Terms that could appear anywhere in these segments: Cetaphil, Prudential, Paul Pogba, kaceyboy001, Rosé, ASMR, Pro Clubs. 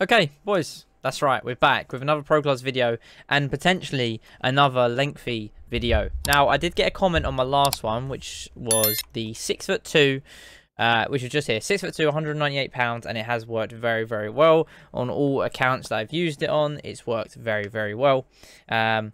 Okay, boys, that's right, we're back with another Pro Clubs video and potentially another lengthy video. Now, I did get a comment on my last one, which was the 6'2", which is just here, 6'2", £198, and it has worked very, very well on all accounts that I've used it on. It's worked very, very well. 6'2",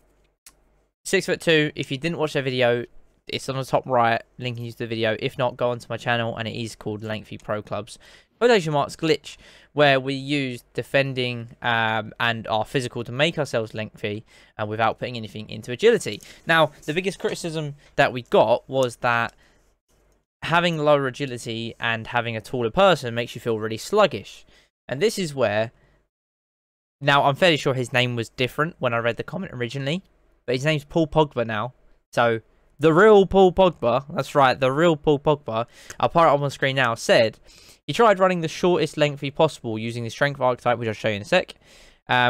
if you didn't watch that video, it's on the top right, linking you to the video. If not, go onto my channel, and it is called Lengthy Pro Clubs. Quotation marks glitch, where we use defending and our physical to make ourselves lengthy and without putting anything into agility. Now, the biggest criticism that we got was that having lower agility and having a taller person makes you feel really sluggish. And this is where, now I'm fairly sure his name was different when I read the comment originally, but his name's Paul Pogba now. So the real Paul Pogba, that's right, the real Paul Pogba, I'll put it up on screen now, said he tried running the shortest lengthy possible using the strength archetype, which I'll show you in a sec,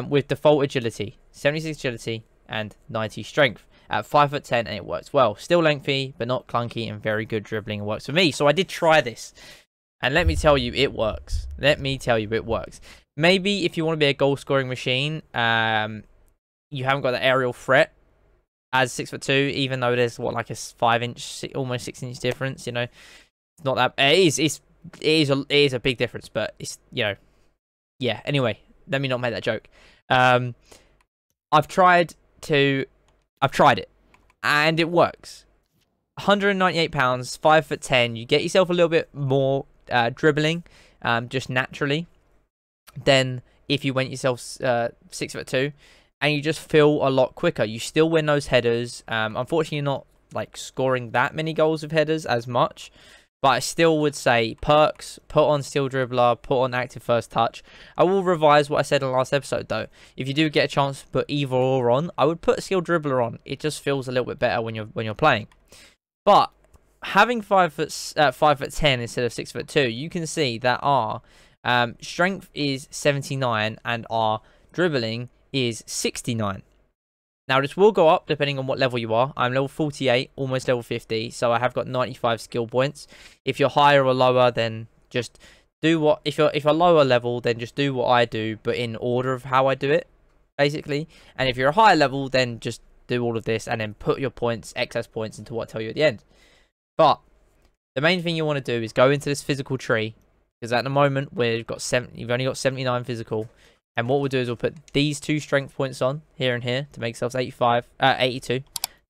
with default agility, 76 agility and 90 strength at 5'10", and it works well. Still lengthy, but not clunky, and very good dribbling, and works for me. So I did try this, and let me tell you, it works. Let me tell you, it works. Maybe if you want to be a goal-scoring machine, you haven't got the aerial threat as 6'2", even though there's what, like a 5-inch, almost 6-inch difference. You know, it's not that it is a big difference, but it's, you know, yeah. Anyway, let me not make that joke. I've tried it, and it works. £198, 5'10". You get yourself a little bit more dribbling, just naturally, than if you went yourself 6'2", and you just feel a lot quicker. You still win those headers. Unfortunately, you're not like scoring that many goals with headers as much. But I still would say perks, put on Steel Dribbler, put on Active First Touch. I will revise what I said in the last episode though. If you do get a chance to put either or on, I would put Steel Dribbler on. It just feels a little bit better when you're playing. But having 5'10" instead of 6'2", you can see that our strength is 79 and our dribbling is 69. Now, this will go up depending on what level you are. I'm level 48, almost level 50, so I have got 95 skill points. If you're higher or lower, then just do what... If you're lower level, then just do what I do, but in order of how I do it, basically. And if you're a higher level, then just do all of this, and then put your points, excess points, into what I tell you at the end. But the main thing you want to do is go into this physical tree, because at the moment, you've only got 79 physical. And what we'll do is we'll put these two strength points on, here and here, to make ourselves 82.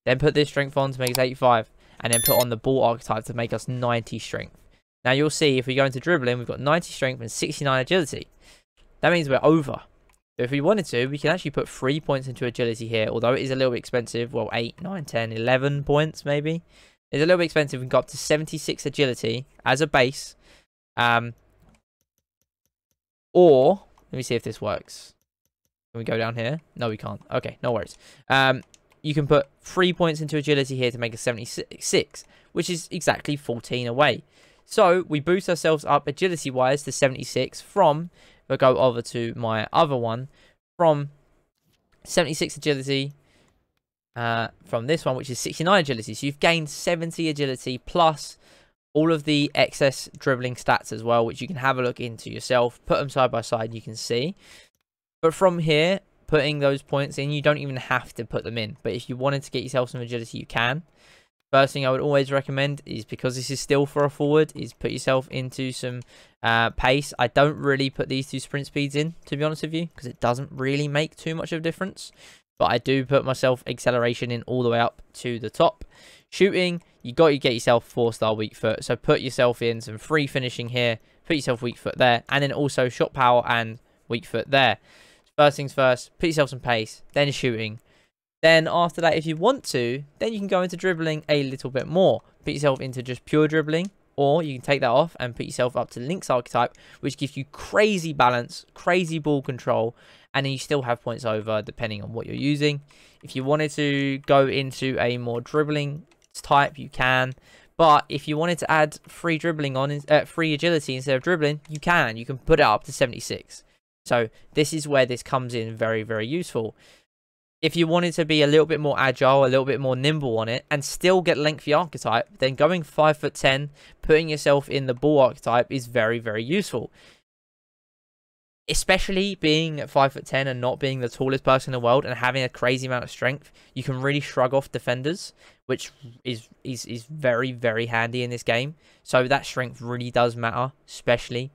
Then put this strength on to make us 85. And then put on the ball archetype to make us 90 strength. Now you'll see, if we go into dribbling, we've got 90 strength and 69 agility. That means we're over. So if we wanted to, we can actually put 3 points into agility here, although it is a little bit expensive. Well, 8, 9, 10, 11 points maybe. It's a little bit expensive. We can go up to 76 agility as a base. Or... let me see if this works. Can we go down here? No, we can't. Okay, no worries. You can put 3 points into agility here to make a 76, which is exactly 14 away. So we boost ourselves up agility-wise to 76 from... we'll go over to my other one. From 76 agility... from this one, which is 69 agility. So you've gained 70 agility plus... all of the excess dribbling stats as well, which you can have a look into yourself. Put them side by side, you can see. But from here, putting those points in, you don't even have to put them in. But if you wanted to get yourself some agility, you can. First thing I would always recommend is, because this is still for a forward, is put yourself into some pace. I don't really put these two sprint speeds in, to be honest with you, because it doesn't really make too much of a difference. But I do put myself acceleration in all the way up to the top. Shooting, you got to get yourself 4-star weak foot. So put yourself in some free finishing here. Put yourself weak foot there. And then also shot power and weak foot there. First things first, put yourself some pace. Then shooting. Then after that, if you want to, then you can go into dribbling a little bit more. Put yourself into just pure dribbling. Or you can take that off and put yourself up to Lynx archetype, which gives you crazy balance, crazy ball control, and then you still have points over depending on what you're using. If you wanted to go into a more dribbling type, you can. But if you wanted to add free dribbling on, free agility instead of dribbling, you can. You can put it up to 76. So this is where this comes in very, very useful. If you wanted to be a little bit more agile, a little bit more nimble on it, and still get lengthy archetype, then going 5'10", putting yourself in the ball archetype is very, very useful. especially being 5'10" and not being the tallest person in the world and having a crazy amount of strength, you can really shrug off defenders, which is very, very handy in this game. So that strength really does matter, especially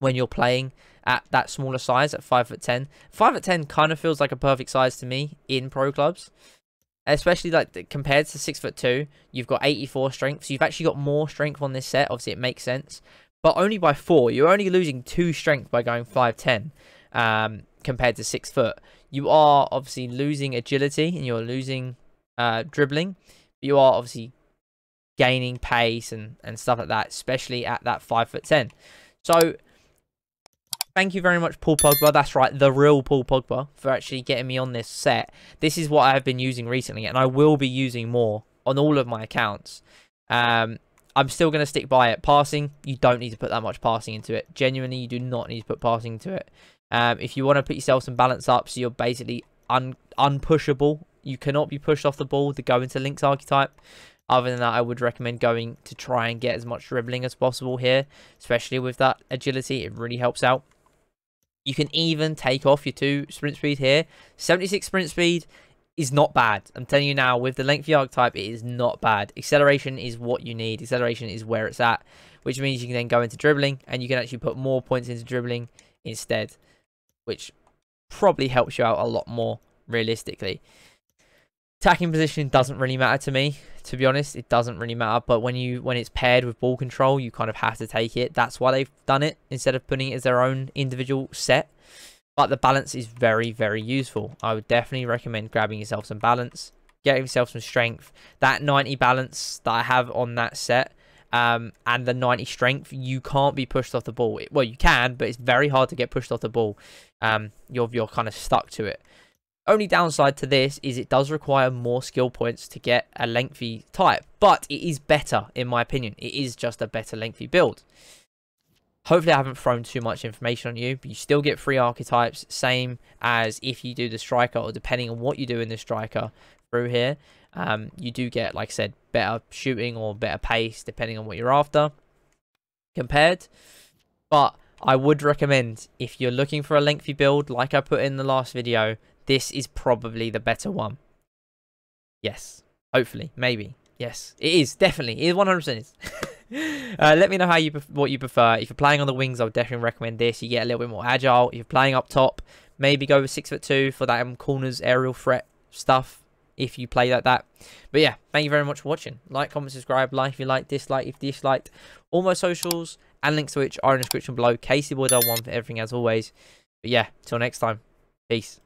when you're playing at that smaller size at 5'10". 5'10" kind of feels like a perfect size to me in pro clubs, especially like compared to 6'2". You've got 84 strength, so you've actually got more strength on this set. Obviously, it makes sense, but only by 4. You're only losing 2 strength by going 5'10", compared to 6 foot. You are obviously losing agility and you're losing dribbling, but you are obviously gaining pace and stuff like that, especially at that 5'10". So thank you very much, Paul Pogba. That's right, the real Paul Pogba, for actually getting me on this set. This is what I have been using recently, and I will be using more on all of my accounts. I'm still going to stick by it. Passing, you don't need to put that much passing into it. Genuinely, you do not need to put passing into it. If you want to put yourself some balance up, so you're basically unpushable, you cannot be pushed off the ball, to go into Link's archetype. Other than that, I would recommend going to try and get as much dribbling as possible here, especially with that agility. It really helps out. You can even take off your 2 sprint speed here. 76 sprint speed is not bad. I'm telling you now, with the lengthy archetype, it is not bad. Acceleration is what you need. Acceleration is where it's at, which means you can then go into dribbling, and you can actually put more points into dribbling instead, which probably helps you out a lot more realistically. Attacking positioning doesn't really matter to me, to be honest. It doesn't really matter, but when it's paired with ball control, you kind of have to take it. That's why they've done it, instead of putting it as their own individual set. But the balance is very, very useful. I would definitely recommend grabbing yourself some balance, getting yourself some strength. That 90 balance that I have on that set, and the 90 strength, you can't be pushed off the ball. Well, you can, but it's very hard to get pushed off the ball. You're kind of stuck to it. Only downside to this is it does require more skill points to get a lengthy type, but it is better in my opinion. It is just a better lengthy build. Hopefully I haven't thrown too much information on you, but you still get 3 archetypes, same as if you do the striker, or depending on what you do in the striker through here. You do get, like I said, better shooting or better pace depending on what you're after compared. But I would recommend, if you're looking for a lengthy build like I put in the last video, this is probably the better one. Yes. Hopefully. Maybe. Yes. It is. Definitely. It is 100% is. Let me know how what you prefer. If you're playing on the wings, I would definitely recommend this. You get a little bit more agile. If you're playing up top, maybe go with 6'2" for that corners aerial threat stuff, if you play like that. But yeah, thank you very much for watching. Like, comment, subscribe. Like if you like, dislike if you disliked. All my socials and links to which are in the description below. kaceyboy001 for everything as always. But yeah, till next time. Peace.